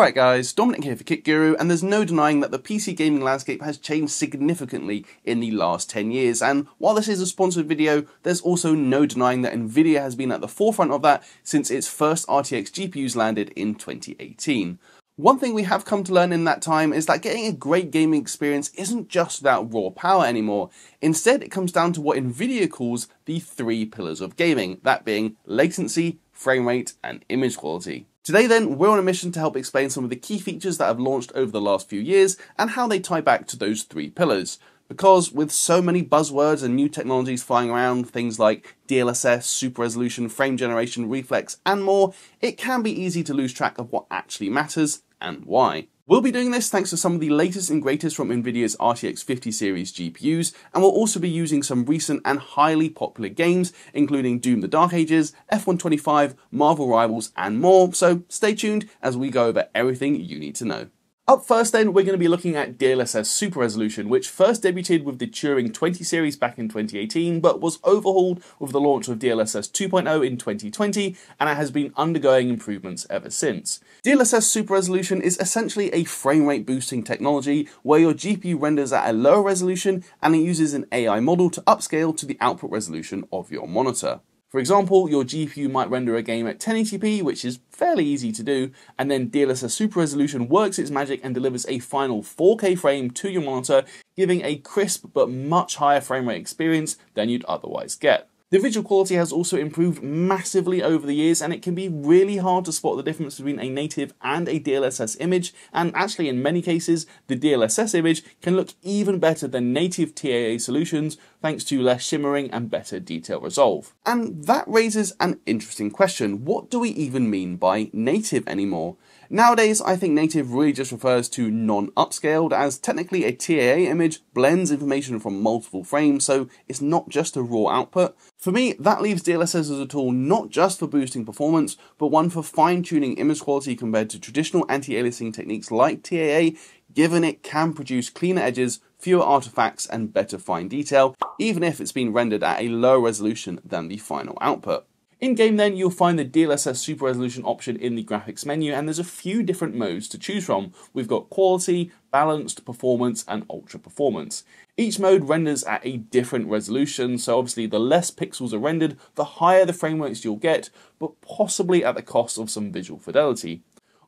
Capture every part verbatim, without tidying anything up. Alright guys, Dominic here for KitGuru, and there's no denying that the P C gaming landscape has changed significantly in the last ten years, and while this is a sponsored video, there's also no denying that Nvidia has been at the forefront of that since its first R T X G P Us landed in twenty eighteen. One thing we have come to learn in that time is that getting a great gaming experience isn't just about raw power anymore. Instead, it comes down to what Nvidia calls the three pillars of gaming, that being latency, frame rate, and image quality. Today then, we're on a mission to help explain some of the key features that have launched over the last few years and how they tie back to those three pillars. Because with so many buzzwords and new technologies flying around, things like D L S S, super resolution, frame generation, reflex, and more, it can be easy to lose track of what actually matters and why. We'll be doing this thanks to some of the latest and greatest from Nvidia's R T X fifty series G P Us, and we'll also be using some recent and highly popular games, including Doom the Dark Ages, F one twenty-five, Marvel Rivals, and more, so stay tuned as we go over everything you need to know. Up first then, we're going to be looking at D L S S Super Resolution, which first debuted with the Turing twenty series back in twenty eighteen, but was overhauled with the launch of D L S S two point oh in twenty twenty, and it has been undergoing improvements ever since. D L S S Super Resolution is essentially a frame rate boosting technology where your G P U renders at a lower resolution and it uses an A I model to upscale to the output resolution of your monitor. For example, your G P U might render a game at ten eighty p, which is fairly easy to do, and then D L S S Super Resolution works its magic and delivers a final four K frame to your monitor, giving a crisp but much higher frame rate experience than you'd otherwise get. The visual quality has also improved massively over the years, and it can be really hard to spot the difference between a native and a D L S S image, and actually in many cases, the D L S S image can look even better than native T A A solutions thanks to less shimmering and better detail resolve. And that raises an interesting question. What do we even mean by native anymore? Nowadays, I think native really just refers to non-upscaled, as technically a T A A image blends information from multiple frames, so it's not just a raw output. For me, that leaves D L S S as a tool not just for boosting performance, but one for fine-tuning image quality compared to traditional anti-aliasing techniques like T A A, given it can produce cleaner edges, fewer artifacts, and better fine detail, even if it's been rendered at a lower resolution than the final output. In-game then, you'll find the D L S S Super Resolution option in the graphics menu, and there's a few different modes to choose from. We've got Quality, Balanced, Performance, and Ultra Performance. Each mode renders at a different resolution, so obviously the less pixels are rendered, the higher the frame rates you'll get, but possibly at the cost of some visual fidelity.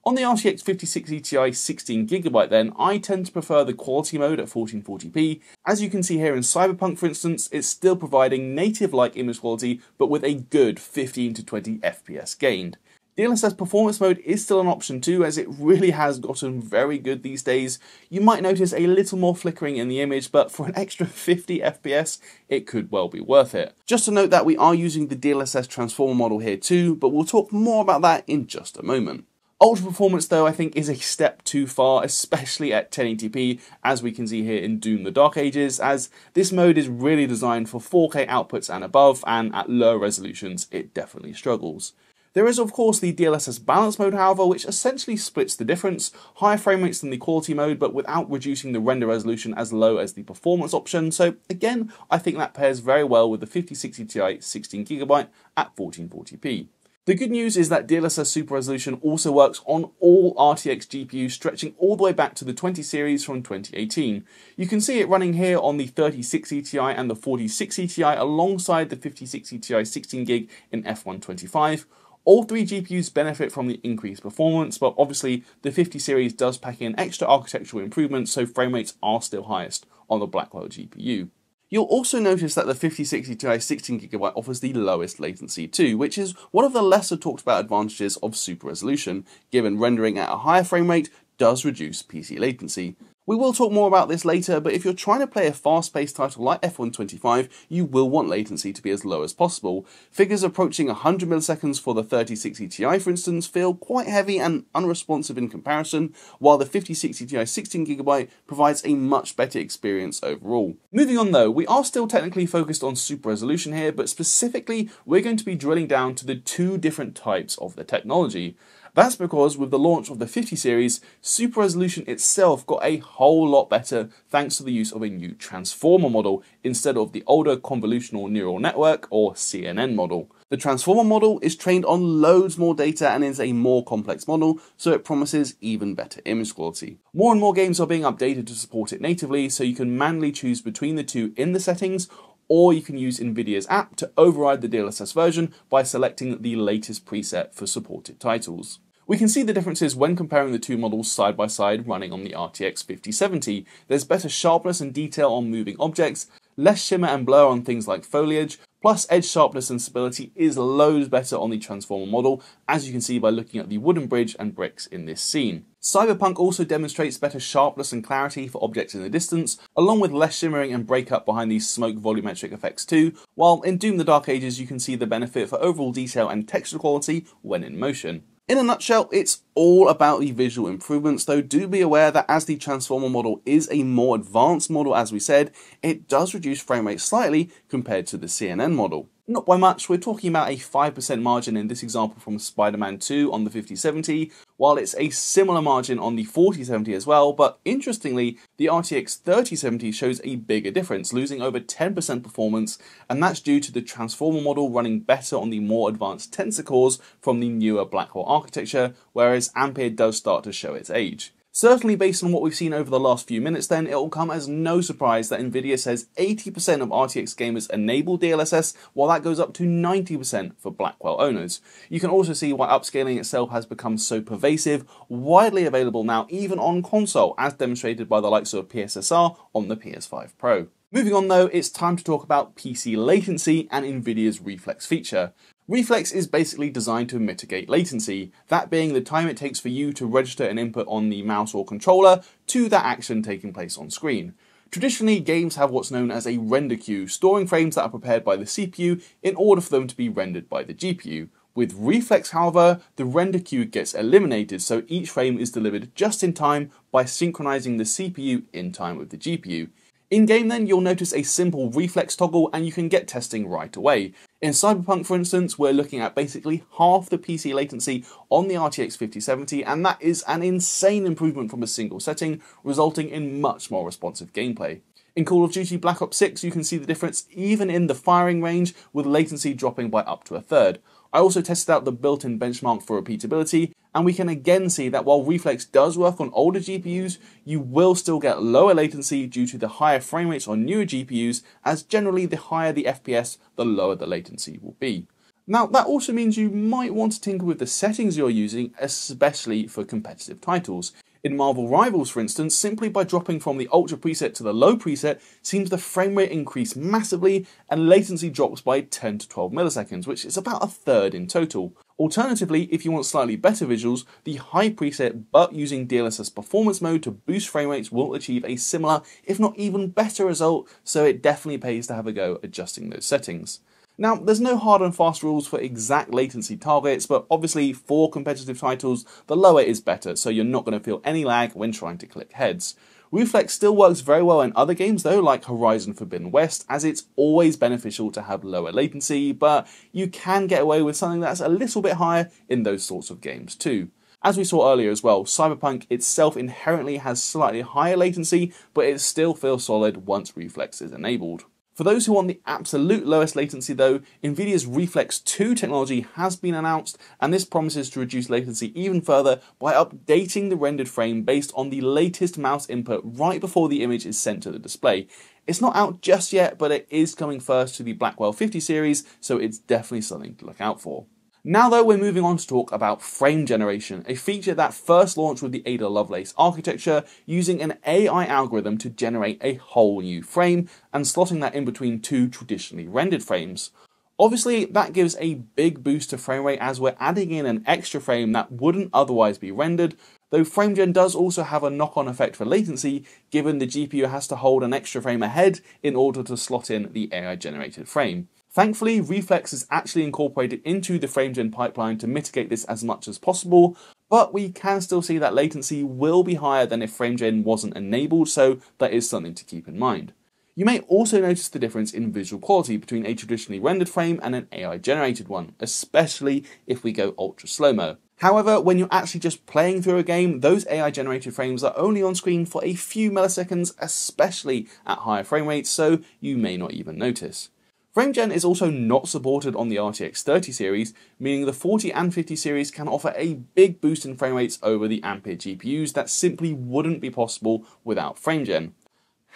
On the R T X fifty sixty Ti sixteen gig then, I tend to prefer the quality mode at fourteen forty p. As you can see here in Cyberpunk, for instance, it's still providing native-like image quality, but with a good fifteen to twenty F P S gained. D L S S Performance mode is still an option too, as it really has gotten very good these days. You might notice a little more flickering in the image, but for an extra fifty F P S, it could well be worth it. Just to note that we are using the D L S S Transformer model here too, but we'll talk more about that in just a moment. Ultra Performance though, I think, is a step too far, especially at ten eighty p, as we can see here in Doom the Dark Ages, as this mode is really designed for four K outputs and above, and at low resolutions it definitely struggles. There is of course the D L S S Balance mode however, which essentially splits the difference, higher frame rates than the quality mode but without reducing the render resolution as low as the performance option, so again I think that pairs very well with the fifty sixty Ti sixteen gig at fourteen forty p. The good news is that D L S S Super Resolution also works on all R T X G P Us, stretching all the way back to the twenty series from twenty eighteen. You can see it running here on the thirty sixty Ti and the forty sixty Ti alongside the fifty sixty Ti sixteen gig in F one twenty-five. All three G P Us benefit from the increased performance, but obviously the fifty series does pack in extra architectural improvements, so frame rates are still highest on the Blackwell G P U. You'll also notice that the fifty sixty Ti sixteen gig offers the lowest latency too, which is one of the lesser talked about advantages of super resolution, given rendering at a higher frame rate does reduce P C latency. We will talk more about this later, but if you're trying to play a fast-paced title like F one twenty-five, you will want latency to be as low as possible. Figures approaching one hundred milliseconds for the thirty sixty Ti, for instance, feel quite heavy and unresponsive in comparison, while the fifty sixty Ti sixteen gig provides a much better experience overall. Moving on though, we are still technically focused on super resolution here, but specifically, we're going to be drilling down to the two different types of the technology. That's because with the launch of the fifty series, super resolution itself got a whole lot better thanks to the use of a new Transformer model instead of the older convolutional neural network or C N N model. The Transformer model is trained on loads more data and is a more complex model, so it promises even better image quality. More and more games are being updated to support it natively, so you can manually choose between the two in the settings, or you can use Nvidia's app to override the D L S S version by selecting the latest preset for supported titles. We can see the differences when comparing the two models side by side running on the R T X fifty seventy. There's better sharpness and detail on moving objects, less shimmer and blur on things like foliage, plus edge sharpness and stability is loads better on the Transformer model, as you can see by looking at the wooden bridge and bricks in this scene. Cyberpunk also demonstrates better sharpness and clarity for objects in the distance, along with less shimmering and breakup behind these smoke volumetric effects too, while in Doom the Dark Ages you can see the benefit for overall detail and texture quality when in motion. In a nutshell, it's all about the visual improvements, though do be aware that as the Transformer model is a more advanced model, as we said, it does reduce frame rate slightly compared to the C N N model. Not by much, we're talking about a five percent margin in this example from Spider-Man two on the fifty seventy, while it's a similar margin on the forty seventy as well, but interestingly, the R T X thirty seventy shows a bigger difference, losing over ten percent performance, and that's due to the Transformer model running better on the more advanced tensor cores from the newer Blackwell architecture, whereas Ampere does start to show its age. Certainly based on what we've seen over the last few minutes then, it'll come as no surprise that Nvidia says eighty percent of R T X gamers enable D L S S, while that goes up to ninety percent for Blackwell owners. You can also see why upscaling itself has become so pervasive, widely available now even on console, as demonstrated by the likes of P S S R on the P S five Pro. Moving on though, it's time to talk about P C latency and Nvidia's Reflex feature. Reflex is basically designed to mitigate latency, that being the time it takes for you to register an input on the mouse or controller to that action taking place on screen. Traditionally, games have what's known as a render queue, storing frames that are prepared by the C P U in order for them to be rendered by the G P U. With Reflex, however, the render queue gets eliminated, so each frame is delivered just in time by synchronizing the C P U in time with the G P U. In-game then, you'll notice a simple reflex toggle and you can get testing right away. In Cyberpunk, for instance, we're looking at basically half the P C latency on the R T X fifty seventy, and that is an insane improvement from a single setting, resulting in much more responsive gameplay. In Call of Duty Black Ops six, you can see the difference even in the firing range, with latency dropping by up to a third. I also tested out the built-in benchmark for repeatability, and we can again see that while Reflex does work on older G P Us, you will still get lower latency due to the higher frame rates on newer G P Us, as generally the higher the F P S, the lower the latency will be. Now, that also means you might want to tinker with the settings you're using, especially for competitive titles. In Marvel Rivals, for instance, simply by dropping from the ultra preset to the low preset seems the frame rate increase massively and latency drops by ten to twelve milliseconds, which is about a third in total. Alternatively, if you want slightly better visuals, the high preset but using D L S S performance mode to boost frame rates will achieve a similar, if not even better result, so it definitely pays to have a go adjusting those settings. Now, there's no hard and fast rules for exact latency targets, but obviously for competitive titles, the lower is better, so you're not going to feel any lag when trying to click heads. Reflex still works very well in other games though, like Horizon Forbidden West, as it's always beneficial to have lower latency, but you can get away with something that's a little bit higher in those sorts of games too. As we saw earlier as well, Cyberpunk itself inherently has slightly higher latency, but it still feels solid once Reflex is enabled. For those who want the absolute lowest latency though, Nvidia's Reflex two technology has been announced, and this promises to reduce latency even further by updating the rendered frame based on the latest mouse input right before the image is sent to the display. It's not out just yet, but it is coming first to the Blackwell fifty series, so it's definitely something to look out for. Now though, we're moving on to talk about frame generation, a feature that first launched with the Ada Lovelace architecture, using an A I algorithm to generate a whole new frame and slotting that in between two traditionally rendered frames. Obviously, that gives a big boost to frame rate as we're adding in an extra frame that wouldn't otherwise be rendered, though frame gen does also have a knock-on effect for latency, given the G P U has to hold an extra frame ahead in order to slot in the A I-generated frame. Thankfully, Reflex is actually incorporated into the frame-gen pipeline to mitigate this as much as possible, but we can still see that latency will be higher than if frame-gen wasn't enabled, so that is something to keep in mind. You may also notice the difference in visual quality between a traditionally rendered frame and an A I-generated one, especially if we go ultra slow-mo. However, when you're actually just playing through a game, those A I-generated frames are only on screen for a few milliseconds, especially at higher frame rates, so you may not even notice. Frame gen is also not supported on the R T X thirty series, meaning the forty and fifty series can offer a big boost in frame rates over the Ampere G P Us that simply wouldn't be possible without frame gen.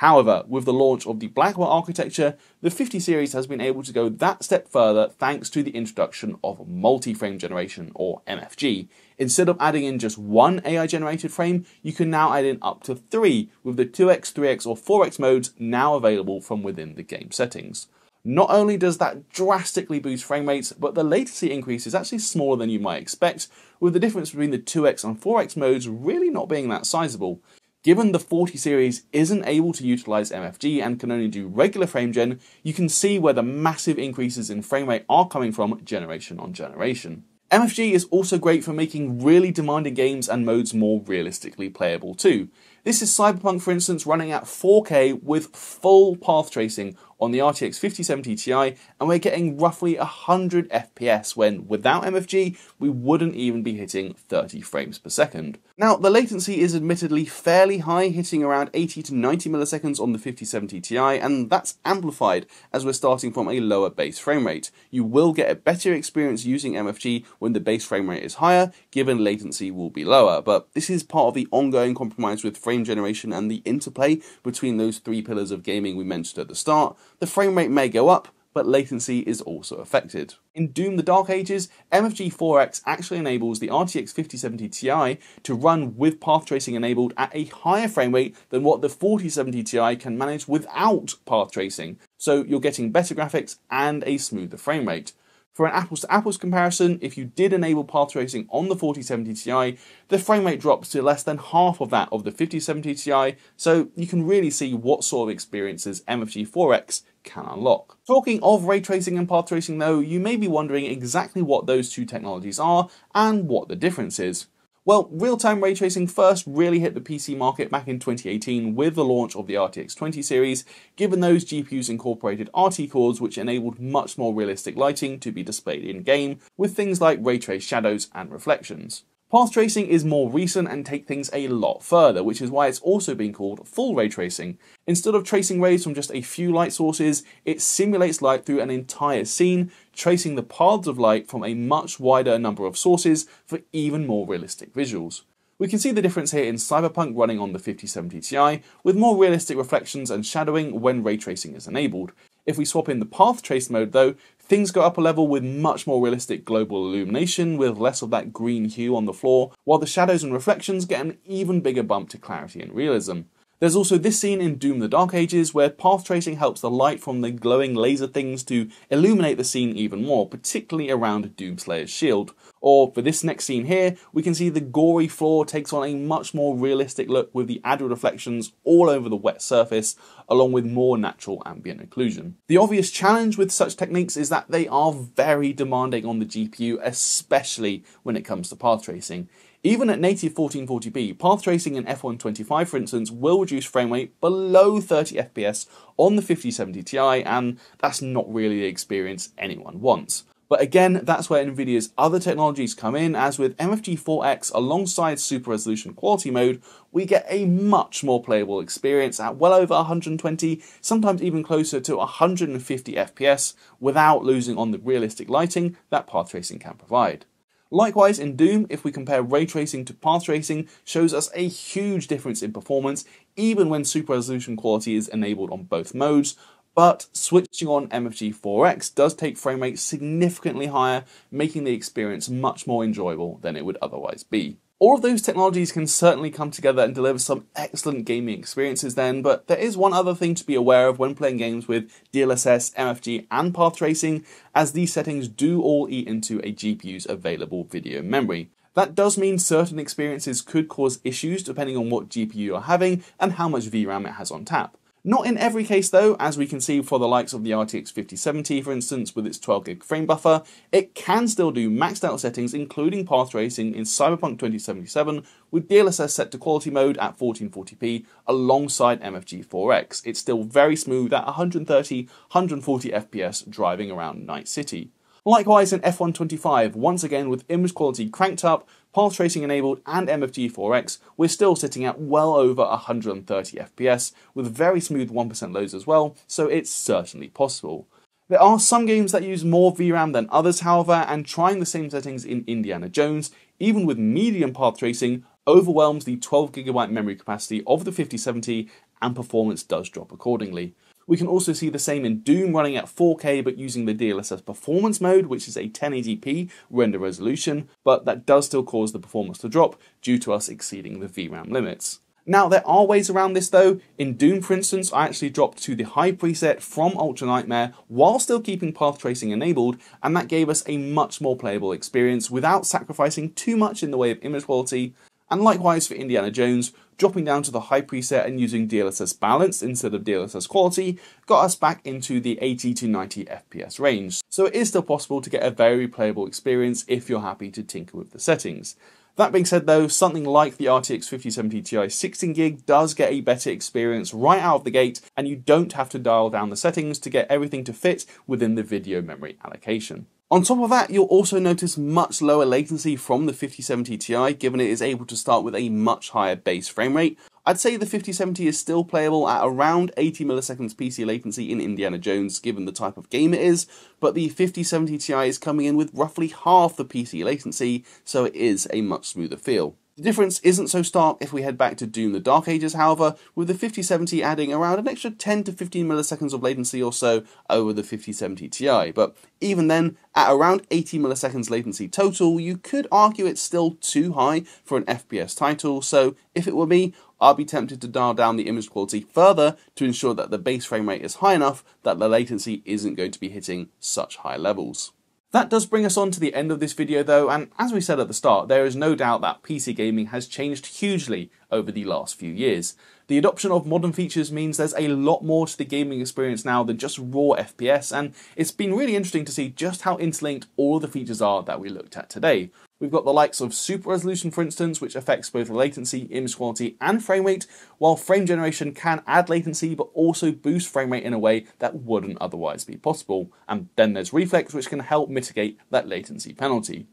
However, with the launch of the Blackwell architecture, the fifty series has been able to go that step further thanks to the introduction of multi-frame generation, or M F G. Instead of adding in just one A I-generated frame, you can now add in up to three, with the two X, three X, or four X modes now available from within the game settings. Not only does that drastically boost frame rates, but the latency increase is actually smaller than you might expect, with the difference between the two X and four X modes really not being that sizable. Given the forty series isn't able to utilize M F G and can only do regular frame gen, you can see where the massive increases in frame rate are coming from generation on generation. M F G is also great for making really demanding games and modes more realistically playable too. This is Cyberpunk, for instance, running at four K with full path tracing on the R T X fifty seventy Ti, and we're getting roughly one hundred F P S when, without M F G, we wouldn't even be hitting thirty frames per second. Now, the latency is admittedly fairly high, hitting around eighty to ninety milliseconds on the fifty seventy Ti, and that's amplified as we're starting from a lower base frame rate. You will get a better experience using M F G when the base frame rate is higher, given latency will be lower, but this is part of the ongoing compromise with frame generation and the interplay between those three pillars of gaming we mentioned at the start. The frame rate may go up, but latency is also affected. In Doom the Dark Ages, M F G four X actually enables the R T X fifty seventy Ti to run with path tracing enabled at a higher frame rate than what the forty seventy Ti can manage without path tracing, so you're getting better graphics and a smoother frame rate. For an apples-to-apples comparison, if you did enable path tracing on the forty seventy Ti, the frame rate drops to less than half of that of the fifty seventy Ti, so you can really see what sort of experiences M F G four X can unlock. Talking of ray tracing and path tracing though, you may be wondering exactly what those two technologies are and what the difference is. Well, real-time ray tracing first really hit the P C market back in twenty eighteen with the launch of the R T X twenty series, given those G P Us incorporated R T cores which enabled much more realistic lighting to be displayed in-game, with things like ray trace shadows and reflections. Path tracing is more recent and take things a lot further, which is why it's also been called full ray tracing. Instead of tracing rays from just a few light sources, it simulates light through an entire scene, tracing the paths of light from a much wider number of sources for even more realistic visuals. We can see the difference here in Cyberpunk running on the fifty seventy Ti, with more realistic reflections and shadowing when ray tracing is enabled. If we swap in the path trace mode though, things go up a level with much more realistic global illumination, with less of that green hue on the floor, while the shadows and reflections get an even bigger bump to clarity and realism. There's also this scene in Doom the Dark Ages where path tracing helps the light from the glowing laser things to illuminate the scene even more, particularly around Doomslayer's shield. Or for this next scene here, we can see the gory floor takes on a much more realistic look with the added reflections all over the wet surface, along with more natural ambient occlusion. The obvious challenge with such techniques is that they are very demanding on the G P U, especially when it comes to path tracing. Even at native fourteen forty p, path tracing in F one twenty-five, for instance, will reduce frame rate below thirty F P S on the fifty seventy Ti, and that's not really the experience anyone wants. But again, that's where Nvidia's other technologies come in, as with M F G four X alongside Super Resolution Quality Mode, we get a much more playable experience at well over one hundred twenty, sometimes even closer to one hundred fifty F P S, without losing on the realistic lighting that path tracing can provide. Likewise, in Doom, if we compare ray tracing to path tracing, shows us a huge difference in performance, even when super resolution quality is enabled on both modes, but switching on M F G four X does take frame rate significantly higher, making the experience much more enjoyable than it would otherwise be. All of those technologies can certainly come together and deliver some excellent gaming experiences then, but there is one other thing to be aware of when playing games with D L S S, M F G and path tracing, as these settings do all eat into a G P U's available video memory. That does mean certain experiences could cause issues depending on what G P U you're having and how much V RAM it has on tap. Not in every case though, as we can see for the likes of the R T X fifty seventy, for instance, with its twelve gig frame buffer, it can still do maxed out settings including path tracing in Cyberpunk twenty seventy-seven with D L S S set to quality mode at fourteen forty p alongside M F G four X. It's still very smooth at one hundred thirty to one hundred forty F P S driving around Night City. Likewise in F one twenty-five, once again with image quality cranked up, path tracing enabled and M F G four X, we're still sitting at well over one hundred thirty F P S with very smooth one percent loads as well, so it's certainly possible. There are some games that use more V RAM than others however, and trying the same settings in Indiana Jones, even with medium path tracing, overwhelms the twelve gigabyte memory capacity of the fifty seventy and performance does drop accordingly. We can also see the same in Doom running at four K but using the D L S S performance mode, which is a ten eighty p render resolution, but that does still cause the performance to drop due to us exceeding the V RAM limits. Now there are ways around this though. In Doom for instance, I actually dropped to the high preset from Ultra Nightmare while still keeping path tracing enabled, and that gave us a much more playable experience without sacrificing too much in the way of image quality. And likewise for Indiana Jones, dropping down to the high preset and using D L S S balance instead of D L S S quality got us back into the eighty to ninety F P S range. So it is still possible to get a very playable experience if you're happy to tinker with the settings. That being said though, something like the R T X fifty seventy Ti sixteen gig does get a better experience right out of the gate, and you don't have to dial down the settings to get everything to fit within the video memory allocation. On top of that, you'll also notice much lower latency from the fifty seventy Ti, given it is able to start with a much higher base frame rate. I'd say the fifty seventy is still playable at around eighty milliseconds P C latency in Indiana Jones, given the type of game it is, but the fifty seventy Ti is coming in with roughly half the P C latency, so it is a much smoother feel. The difference isn't so stark if we head back to Doom the Dark Ages however, with the fifty seventy adding around an extra ten to fifteen milliseconds of latency or so over the fifty seventy Ti, but even then, at around eighty milliseconds latency total, you could argue it's still too high for an F P S title, so if it were me, I'd be tempted to dial down the image quality further to ensure that the base frame rate is high enough that the latency isn't going to be hitting such high levels. That does bring us on to the end of this video though, and as we said at the start, there is no doubt that P C gaming has changed hugely over the last few years. The adoption of modern features means there's a lot more to the gaming experience now than just raw F P S, and it's been really interesting to see just how interlinked all of the features are that we looked at today. We've got the likes of super resolution for instance, which affects both latency, image quality and frame rate, while frame generation can add latency but also boost frame rate in a way that wouldn't otherwise be possible. And then there's Reflex, which can help mitigate that latency penalty.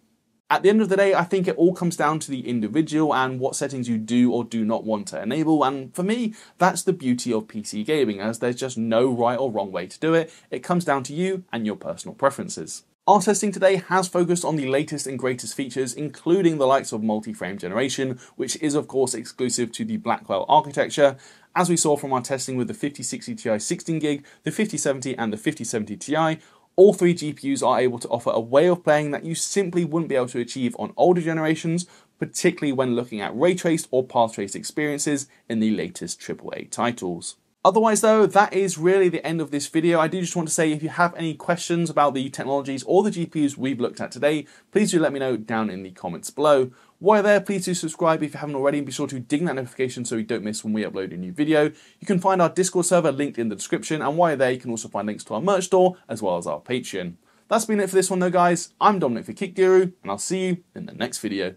At the end of the day, I think it all comes down to the individual and what settings you do or do not want to enable, and for me, that's the beauty of P C gaming, as there's just no right or wrong way to do it. It comes down to you and your personal preferences. Our testing today has focused on the latest and greatest features, including the likes of multi-frame generation, which is of course exclusive to the Blackwell architecture. As we saw from our testing with the fifty sixty Ti sixteen gig, the fifty seventy and the fifty seventy Ti, all three G P Us are able to offer a way of playing that you simply wouldn't be able to achieve on older generations, particularly when looking at ray traced or path traced experiences in the latest triple A titles. Otherwise though, that is really the end of this video. I do just want to say, if you have any questions about the technologies or the G P Us we've looked at today, please do let me know down in the comments below. While you're there, please do subscribe if you haven't already, and be sure to ding that notification so you don't miss when we upload a new video. You can find our Discord server linked in the description, and while you're there you can also find links to our merch store as well as our Patreon. That's been it for this one though guys, I'm Dominic for Kit Guru, and I'll see you in the next video.